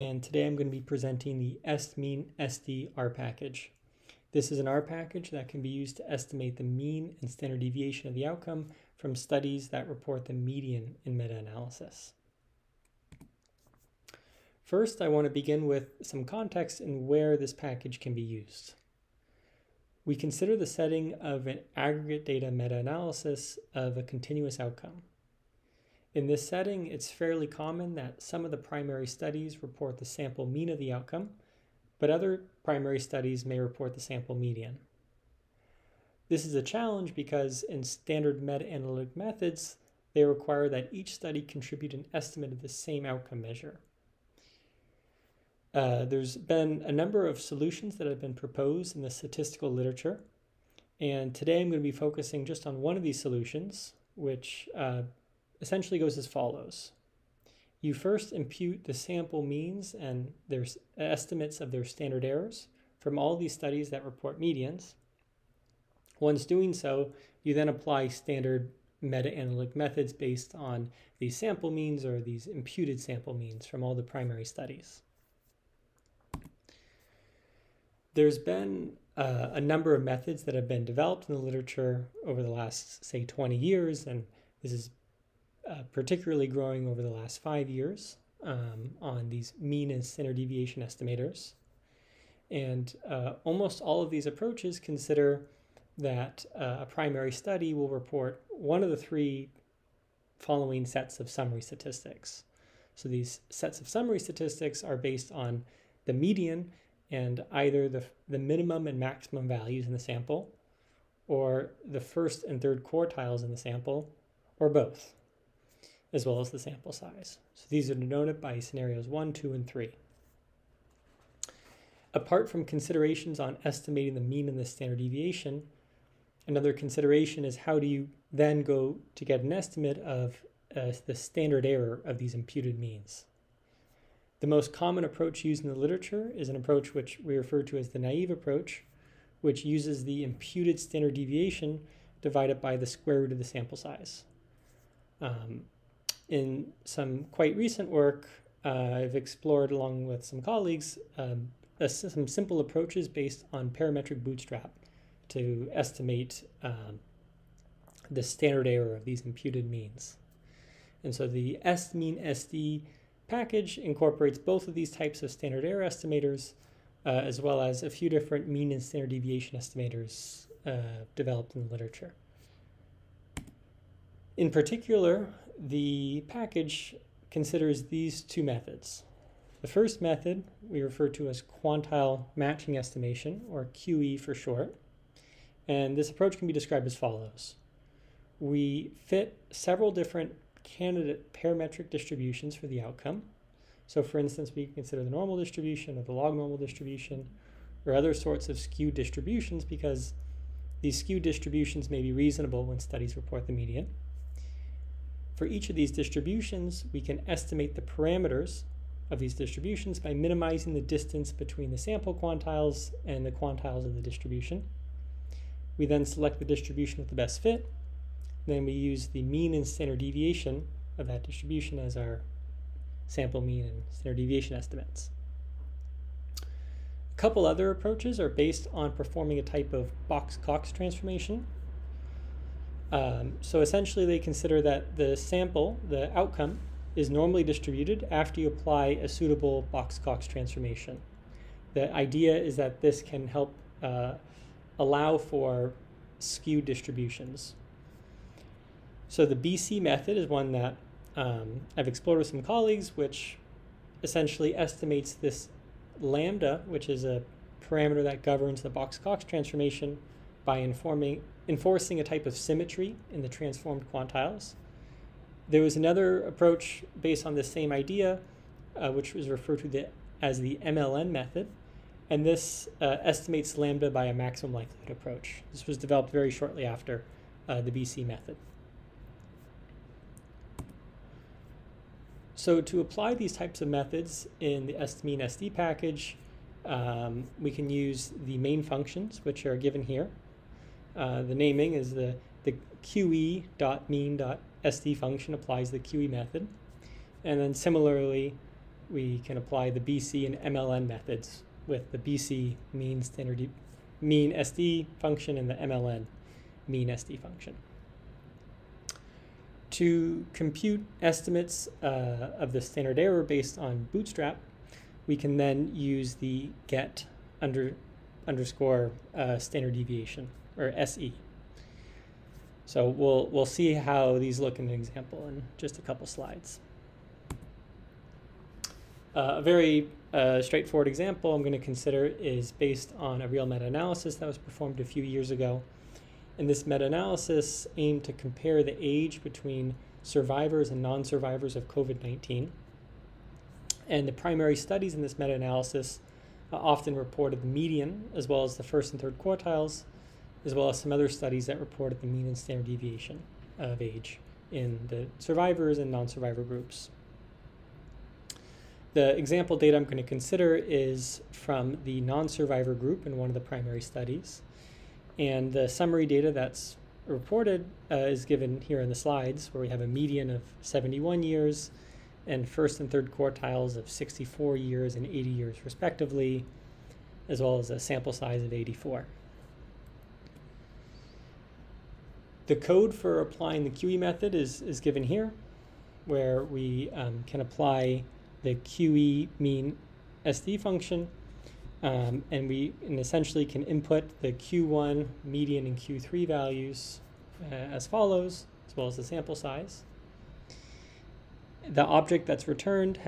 And today I'm going to be presenting the estmeansd R package. This is an R package that can be used to estimate the mean and standard deviation of the outcome from studies that report the median in meta-analysis. First, I want to begin with some context in where this package can be used. We consider the setting of an aggregate data meta-analysis of a continuous outcome. In this setting, it's fairly common that some of the primary studies report the sample mean of the outcome, but other primary studies may report the sample median. This is a challenge because in standard meta-analytic methods, they require that each study contribute an estimate of the same outcome measure. There's been a number of solutions that have been proposed in the statistical literature, and today I'm going to be focusing just on one of these solutions, which essentially goes as follows. You first impute the sample means and their estimates of their standard errors from all these studies that report medians. Once doing so, you then apply standard meta-analytic methods based on these sample means or these imputed sample means from all the primary studies. There's been a number of methods that have been developed in the literature over the last, say, 20 years, and this is particularly growing over the last 5 years on these mean and standard deviation estimators. And almost all of these approaches consider that a primary study will report one of the three following sets of summary statistics. So these sets of summary statistics are based on the median and either the minimum and maximum values in the sample, or the first and third quartiles in the sample, or both, as well as the sample size. So these are denoted by scenarios 1, 2, and 3. Apart from considerations on estimating the mean and the standard deviation, another consideration is how do you then go to get an estimate of the standard error of these imputed means. The most common approach used in the literature is an approach which we refer to as the naive approach, which uses the imputed standard deviation divided by the square root of the sample size. In some quite recent work, I've explored along with some colleagues some simple approaches based on parametric bootstrap to estimate the standard error of these imputed means. And so the estmeansd package incorporates both of these types of standard error estimators as well as a few different mean and standard deviation estimators developed in the literature. In particular, the package considers these two methods. The first method we refer to as quantile matching estimation, or QE for short, and this approach can be described as follows. We fit several different candidate parametric distributions for the outcome. So for instance, we consider the normal distribution or the log normal distribution or other sorts of skewed distributions because these skewed distributions may be reasonable when studies report the median. For each of these distributions, we can estimate the parameters of these distributions by minimizing the distance between the sample quantiles and the quantiles of the distribution. We then select the distribution with the best fit. Then we use the mean and standard deviation of that distribution as our sample mean and standard deviation estimates. A couple other approaches are based on performing a type of Box-Cox transformation. So essentially they consider that the sample, the outcome, is normally distributed after you apply a suitable Box-Cox transformation. The idea is that this can help allow for skewed distributions. So the BC method is one that I've explored with some colleagues, which essentially estimates this lambda, which is a parameter that governs the Box-Cox transformation, by enforcing a type of symmetry in the transformed quantiles. There was another approach based on this same idea, which was referred to as the MLN method, and this estimates lambda by a maximum likelihood approach. This was developed very shortly after the BC method. So to apply these types of methods in the estmeansd package, we can use the main functions, which are given here. The naming is the QE.mean.sd function applies the QE method. And then similarly, we can apply the BC and MLN methods with the BC mean SD function and the MLN mean SD function. To compute estimates of the standard error based on Bootstrap, we can then use the get underscore standard deviation, or SE. So we'll see how these look in an example in just a couple slides. A very straightforward example I'm going to consider is based on a real meta-analysis that was performed a few years ago. And this meta-analysis aimed to compare the age between survivors and non-survivors of COVID-19. And the primary studies in this meta-analysis often reported the median, as well as the first and third quartiles, as well as some other studies that reported the mean and standard deviation of age in the survivors and non-survivor groups. The example data I'm going to consider is from the non-survivor group in one of the primary studies. And the summary data that's reported is given here in the slides, where we have a median of 71 years and first and third quartiles of 64 years and 80 years respectively, as well as a sample size of 84. The code for applying the QE method is given here, where we can apply the QE mean SD function, and essentially can input the Q1, median, and Q3 values as follows, as well as the sample size. The object that's returned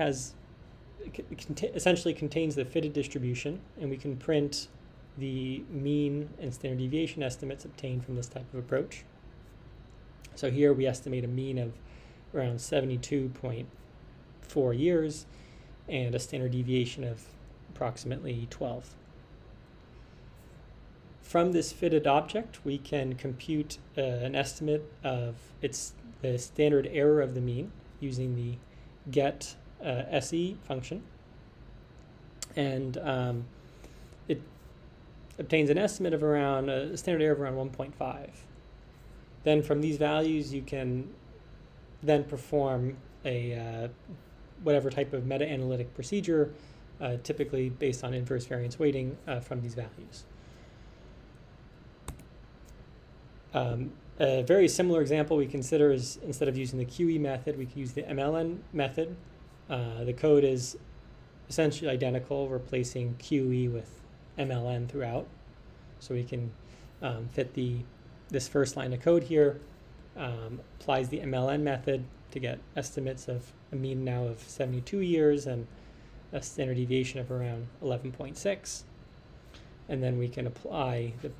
essentially contains the fitted distribution, and we can print the mean and standard deviation estimates obtained from this type of approach. So here we estimate a mean of around 72.4 years and a standard deviation of approximately 12. From this fitted object, we can compute an estimate of the standard error of the mean using the get SE function, and it obtains an estimate of around a standard error of around 1.5. Then from these values, you can then perform a whatever type of meta-analytic procedure, typically based on inverse variance weighting from these values. A very similar example we consider is, instead of using the QE method, we can use the MLN method. The code is essentially identical, replacing QE with MLN throughout. So we can fit this first line of code here, applies the MLN method to get estimates of a mean now of 72 years and a standard deviation of around 11.6. And then we can apply the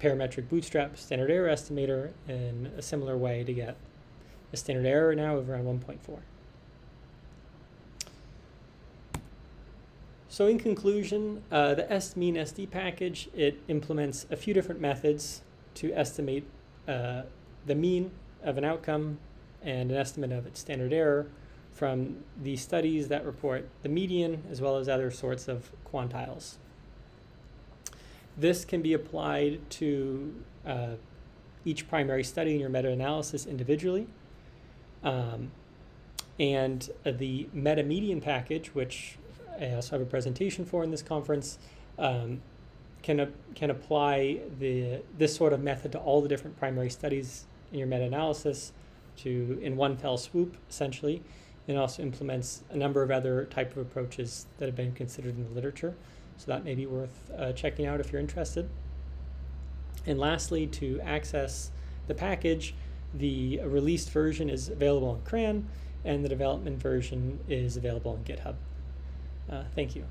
parametric bootstrap standard error estimator in a similar way to get a standard error now of around 1.4. So in conclusion, the estmeansd package, it implements a few different methods to estimate the mean of an outcome and an estimate of its standard error from the studies that report the median, as well as other sorts of quantiles. This can be applied to each primary study in your meta-analysis individually. And the meta-median package, which I also have a presentation for in this conference, can apply this sort of method to all the different primary studies in your meta-analysis in one fell swoop, essentially, and also implements a number of other type of approaches that have been considered in the literature. So that may be worth checking out if you're interested. And lastly, to access the package, the released version is available on CRAN, and the development version is available on GitHub. Thank you.